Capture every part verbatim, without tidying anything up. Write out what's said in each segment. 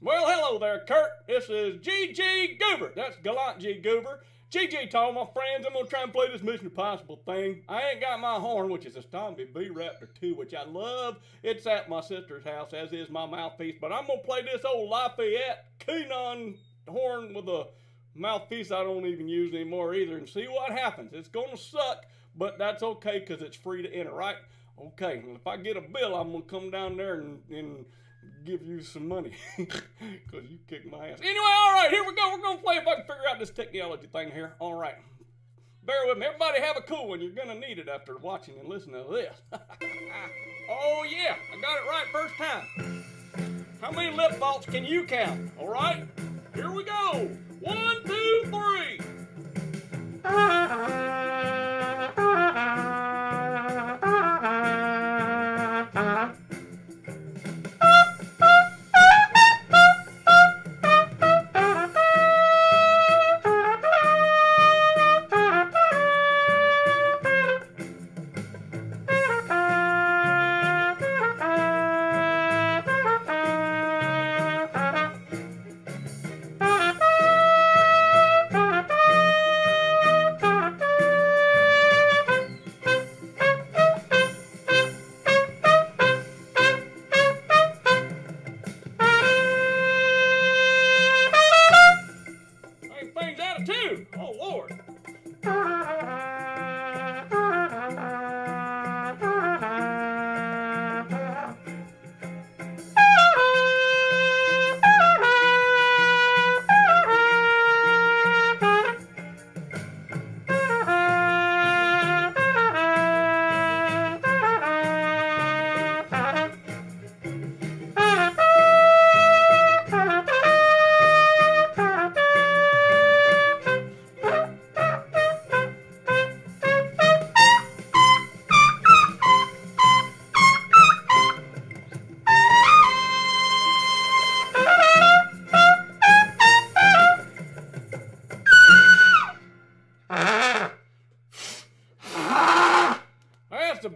Well, hello there, Kurt. This is G G Goober. That's Galant G. Goober. G G to all my friends. I'm going to try and play this Mission Impossible thing. I ain't got my horn, which is a Stombie B Raptor two, which I love. It's at my sister's house, as is my mouthpiece. But I'm going to play this old Lafayette Kenan horn with a mouthpiece I don't even use anymore either and see what happens. It's going to suck, but that's okay because it's free to enter, right? Okay, if I get a bill, I'm going to come down there and... and give you some money because you kicked my ass. Anyway, all right, here we go. We're going to play if I can figure out this technology thing here. All right. Bear with me. Everybody have a cool one. You're going to need it after watching and listening to this. Oh, yeah. I got it right first time. How many lip faults can you count? All right. Here we go. One, two, three.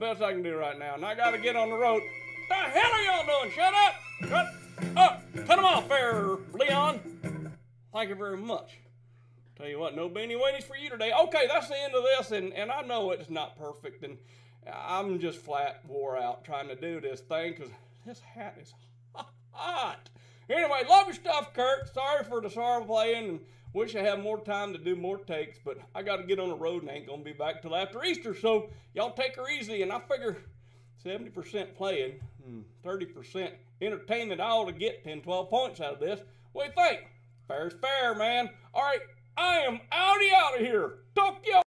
Best I can do right now, and I gotta get on the road. What the hell are y'all doing? Shut up! Shut up! Cut them off there, Leon. Thank you very much. Tell you what, no beanie weenies for you today. Okay, that's the end of this, and, and I know it's not perfect, and I'm just flat wore out trying to do this thing, because this hat is hot. Anyway, love your stuff, Kurt. Sorry for the sorry playing, and wish I had more time to do more takes, but I got to get on the road and ain't going to be back till after Easter, so y'all take her easy, and I figure seventy percent playing, thirty percent entertainment, all to get ten, twelve points out of this. What do you think? Fair's fair, man. All right, I am outie out of here. Talk y'all.